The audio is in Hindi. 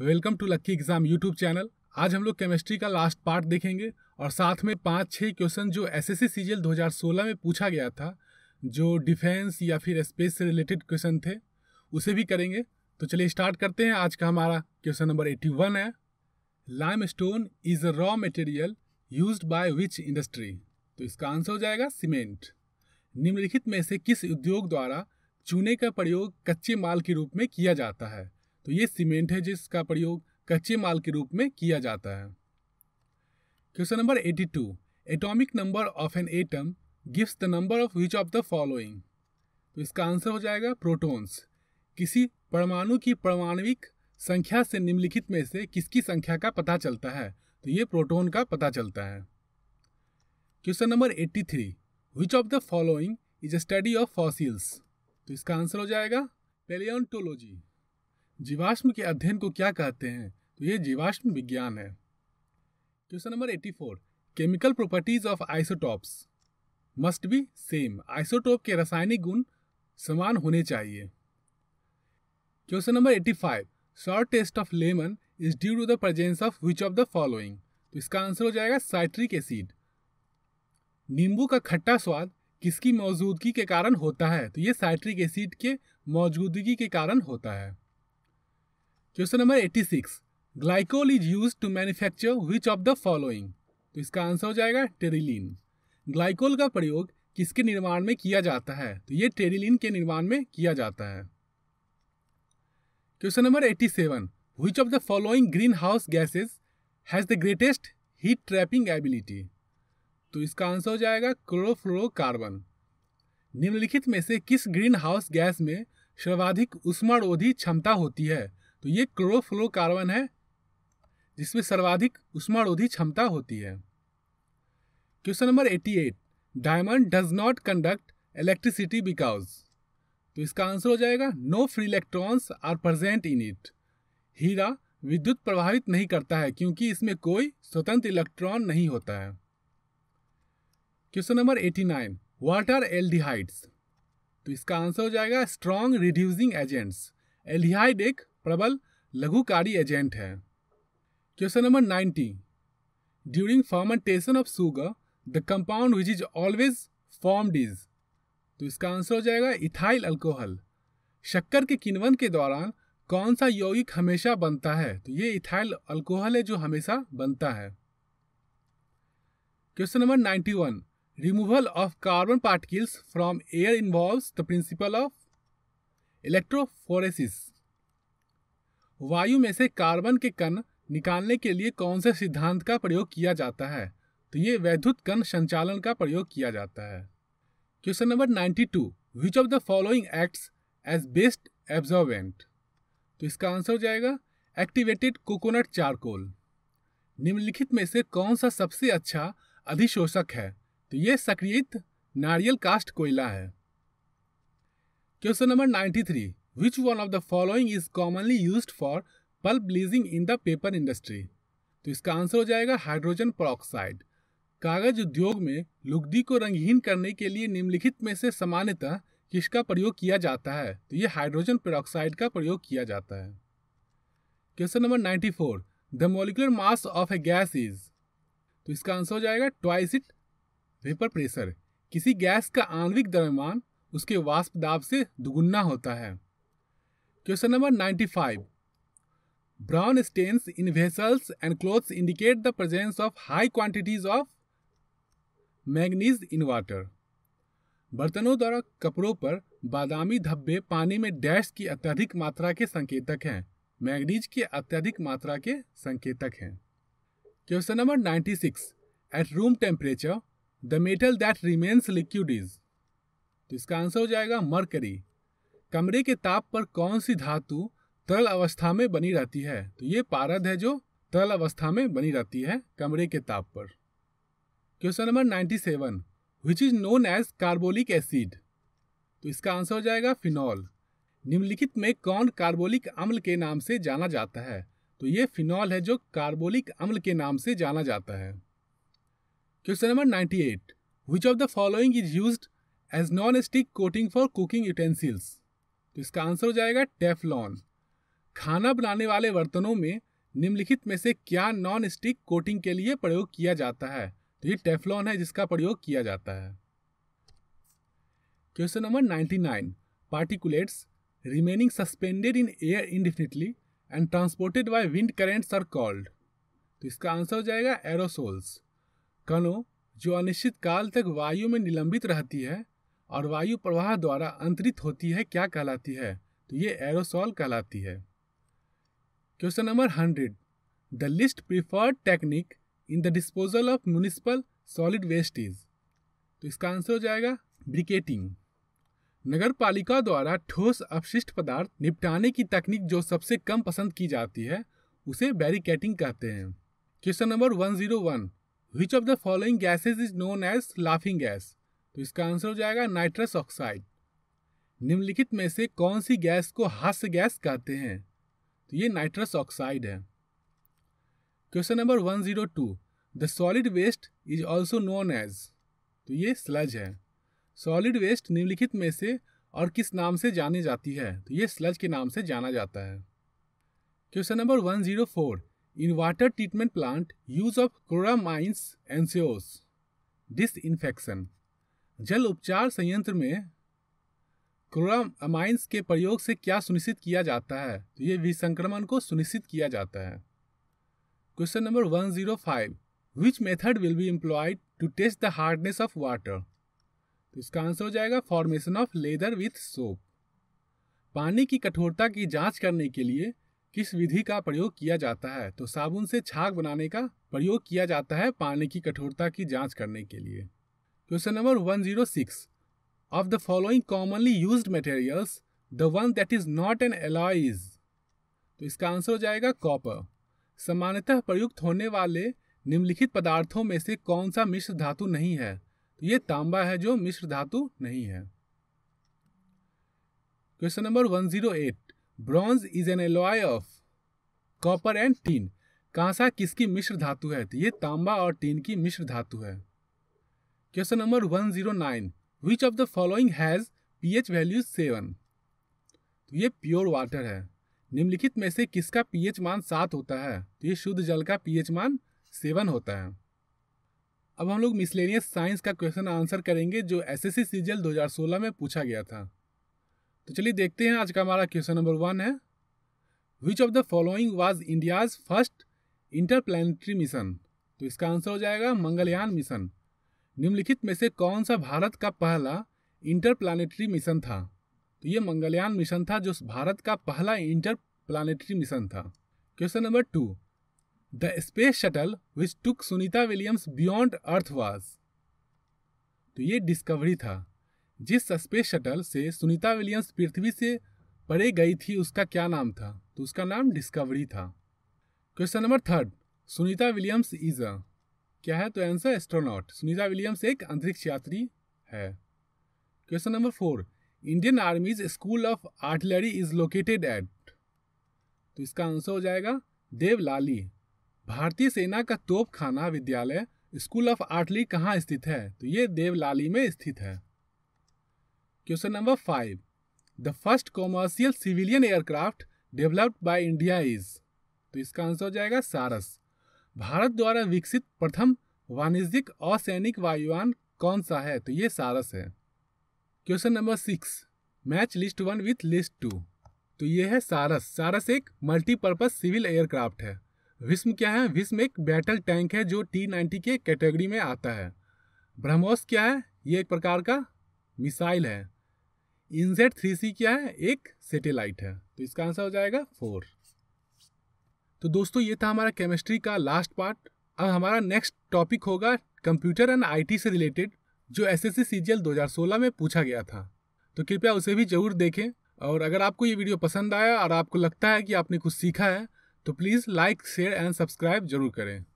Welcome to lucky exam YouTube channel. आज हम लोग केमिस्ट्री का लास्ट पार्ट देखेंगे और साथ में 5-6 क्वेश्चन जो एसएससी सीजीएल 2016 में पूछा गया था, जो डिफेंस या फिर स्पेस से रिलेटेड क्वेश्चन थे, उसे भी करेंगे। तो चलिए स्टार्ट करते हैं। आज का हमारा क्वेश्चन नंबर 81 है, limestone is a raw material used by which industry. तो इसका आंसर हो जाएगा सीमेंट। निम्नलिखित में से किस उद्योग द्वारा चूने का प्रयोग कच्चे माल के रूप में किया जाता है। तो ये सीमेंट है जिसका प्रयोग कच्चे माल के रूप में किया जाता है। Question number 82, atomic number of an atom gives the number of which of the following. तो इसका आंसर हो जाएगा प्रोटॉन्स। किसी परमाणु की परमाणविक संख्या से निम्नलिखित में से किसकी संख्या का पता चलता है। तो ये प्रोटॉन का पता चलता है। Question number 83, which of the following is a study of fossils. तो इसका आंसर हो जाएगा पेलियोन्टोलॉजी। जीवाश्म के अध्ययन को क्या कहते हैं। तो ये जीवाश्म विज्ञान है। Question number 84, chemical properties of isotopes must be same. Isotope के रासायनिक गुण समान होने चाहिए। Question number 85, sour taste of lemon is due to the presence of which of the following. तो इसका आंसर हो जाएगा साइट्रिक एसिड। नींबू का खट्टा स्वाद किसकी मौजूदगी के कारण होता है। तो ये साइट्रिक एसिड के मौजूदगी के कारण होता है। Question number 86, glycol is use to manufacture which of the following. तो इसका आंसर हो जाएगा टेरिलीन। ग्लाइकोल का प्रयोग किसके निर्माण में किया जाता है। तो ये टेरिलीन के निर्माण में किया जाता है। Question number 87, which of the following green house gases has the greatest heat trapping ability. तो इसका आंसर हो जाएगा क्लोरोफ्लोरोकार्बन। निम्नलिखित में से किस ग्रीन हाउस गैस में सर्वाधिक ऊष्मारोधी क्षमता होती है। तो ये क्लोरोफ्लोरोकार्बन है जिसमें सर्वाधिक ऊष्मारोधी क्षमता होती है। Question number 88, diamond does not conduct electricity because. तो इसका आंसर हो जाएगा no free electrons are present in it. हीरा विद्युत प्रभावित नहीं करता है क्योंकि इसमें कोई स्वतंत्र इलेक्ट्रॉन नहीं होता है। Question number 89, what are aldehydes. तो इसका आंसर हो जाएगा स्ट्रॉन्ग रिड्यूसिंग एजेंट्स। एल्डिहाइड एक प्रबल लघुकारी एजेंट है। Question number 90, during fermentation of sugar the compound which is always formed is. तो इसका आंसर हो जाएगा इथाइल अल्कोहल। शक्कर के किण्वन के दौरान कौन सा यौगिक हमेशा बनता है। तो ये इथाइल अल्कोहल है जो हमेशा बनता है। Question number 91, removal of carbon particles from air involves the principle of electrophoresis. वायु में से कार्बन के कण निकालने के लिए कौन से सिद्धांत का प्रयोग किया जाता है। तो ये वैद्युत कण संचालन का प्रयोग किया जाता है। Question number 92, which of the following acts as best absorbent. तो इसका आंसर हो जाएगा एक्टिवेटेड कोकोनट चारकोल। निम्नलिखित में से कौन सा सबसे अच्छा अधिशोषक है। तो ये सक्रियित नारियल कास्ट कोयला है। Question number 93, Which one of the following is commonly used for pulp bleaching in the paper industry? तो इसका आंसर हो जाएगा हाइड्रोजन परऑक्साइड। कागज उद्योग में लुगदी को रंगहीन करने के लिए निम्नलिखित में से सामान्यतः किसका प्रयोग किया जाता है। तो ये हाइड्रोजन परऑक्साइड का प्रयोग किया जाता है। Question number 94, the molecular mass of a gas is. तो इसका आंसर हो जाएगा ट्वाइस इट वेपर प्रेशर। किसी गैस का आणविक द्रव्यमान उसके वाष्प दाब से दुगुना होता है। Question number 95, brown stains in vessels and clothes indicate the presence of high quantities of manganese in water. बर्तनों द्वारा कपड़ों पर बादामी धब्बे पानी में डैश की अत्यधिक मात्रा के संकेतक हैं। मैंगनीज की अत्यधिक मात्रा के संकेतक हैं। Question number 96, at room temperature the metal that remains liquid is. तो इसका आंसर हो जाएगा मरकरी। कमरे के ताप पर कौन सी धातु तरल अवस्था में बनी रहती है। तो ये पारद है जो तरल अवस्था में बनी रहती है कमरे के ताप पर। Question number 97, which is known as carbolic acid. तो इसका आंसर हो जाएगा फिनॉल। निम्नलिखित में कौन कार्बोलिक अम्ल के नाम से जाना जाता है। तो ये फिनॉल है जो कार्बोलिक अम्ल के नाम से जाना जाता है। Question number 98, which of the following is used as non stick coating for cooking utensils. तो इसका आंसर हो जाएगा टेफ्लॉन। खाना बनाने वाले बर्तनों में निम्नलिखित में से क्या नॉन स्टिक कोटिंग के लिए प्रयोग किया जाता है? तो ये टेफ्लॉन है जिसका प्रयोग किया जाता है। Question number 99, particulates remaining suspended in air indefinitely and transported by wind currents are called. तो इसका आंसर हो जाएगा एरोसोल्स। कणों जो अनिश्चित काल तक वायु में निलंबित रहती है और वायु प्रवाह द्वारा अंतरित होती है क्या कहलाती है? तो ये एरोसोल कहलाती है। Question number 100, the least preferred technique in the disposal of municipal solid waste is. तो इसका आंसर हो जाएगा ब्रिकेटिंग। नगर पालिका द्वारा ठोस अपशिष्ट पदार्थ निपटाने की तकनीक जो सबसे कम पसंद की जाती है उसे बैरिकेटिंग कहते हैं। Question number 101, which of the following gases is known as laughing gas. तो इसका आंसर हो जाएगा नाइट्रस ऑक्साइड। निम्नलिखित में से कौन सी गैस को हास्य गैस कहते हैं? तो ये नाइट्रस ऑक्साइड है। Question number 102, the solid waste is also known as. तो ये स्लज है। सॉलिड वेस्ट निम्नलिखित में से और किस नाम से जानी जाती है? तो ये स्लज के नाम से जाना जाता है। Question number 104, in water treatment plant use of chloramines ensures disinfection. जल उपचार संयंत्र में क्लोरामाइंस के प्रयोग से क्या सुनिश्चित किया जाता है? तो ये विसंक्रमण को सुनिश्चित किया जाता है। Question number 105, which method will be employed to test the hardness of water. तो इसका आंसर हो जाएगा formation of lather with soap. पानी की कठोरता की जांच करने के लिए किस विधि का प्रयोग किया जाता है? तो साबुन से छाछ बनाने का प्रयोग किया जाता है पानी की कठोरता की जाँच करने के लिए। Question number 106, Of the following commonly used materials, the one that is not an alloy is. तो इसका आंसर हो जाएगा कॉपर। सामान्यतः प्रयुक्त होने वाले निम्नलिखित पदार्थों में से कौन सा मिश्र धातु नहीं है? तो ये तांबा है जो मिश्र धातु नहीं है। Question number 108, bronze is an alloy of copper and tin. कांसा किसकी मिश्र धातु है? तो ये तांबा और टीन की मिश्र धातु है। Question number 109, Which of the following has pH value 7? तो ये प्योर वाटर है। निम्नलिखित में से किसका pH मान 7 होता है? तो ये शुद्ध जल का pH मान 7 होता है। अब हम लोग मिसलेनियस साइंस का क्वेश्चन आंसर करेंगे जो SSC CGL 2016 में पूछा गया था। तो चलिए देखते हैं आज का हमारा क्वेश्चन नंबर 1 है, Which of the following was India's first interplanetary mission? तो इसका आंसर हो जाएगा मंगलयान मिशन। निम्नलिखित में से कौन सा भारत का पहला इंटरप्लैनेटरी मिशन था? तो ये मंगलयान मिशन था जो भारत का पहला इंटरप्लैनेटरी मिशन था। Question number 2, the space shuttle which took Sunita Williams beyond earth was. तो ये डिस्कवरी था। जिस स्पेस शटल से सुनीता विलियम्स पृथ्वी से परे गई थी उसका क्या नाम था? तो उसका नाम डिस्कवरी था। Question number 3, Sunita Williams is a क्या है? तो आंसर एस्ट्रोनॉट। सुनीता विलियम्स एक अंतरिक्ष यात्री है। Question number 4, Indian army's school of artillery is located at. तो इसका आंसर हो जाएगा देवलाली। भारतीय सेना का तोपखाना विद्यालय स्कूल ऑफ आर्टिलरी कहाँ स्थित है? तो ये देवलाली में स्थित है। Question number 5, the first commercial civilian aircraft developed by India is. तो इसका आंसर हो जाएगा सारस। भारत द्वारा विकसित प्रथम वाणिज्यिक असैनिक वायुयान कौन सा है? तो ये सारस है। Question number 6, match list 1 with list 2। तो ये है सारस। सारस एक मल्टीपर्पज सिविल एयरक्राफ्ट है। विस्म क्या है? विस्म एक बैटल टैंक है जो T-90 के कैटेगरी में आता है। ब्रह्मोस क्या है? ये एक प्रकार का मिसाइल है। इनजेट 3C क्या है? एक सेटेलाइट है। तो इसका आंसर हो जाएगा 4। तो दोस्तों ये था हमारा केमिस्ट्री का लास्ट पार्ट। अब हमारा नेक्स्ट टॉपिक होगा कंप्यूटर एंड आईटी से रिलेटेड जो एसएससी सीजीएल 2016 में पूछा गया था। तो कृपया उसे भी ज़रूर देखें। और अगर आपको ये वीडियो पसंद आया और आपको लगता है कि आपने कुछ सीखा है तो please like share and subscribe जरूर करें।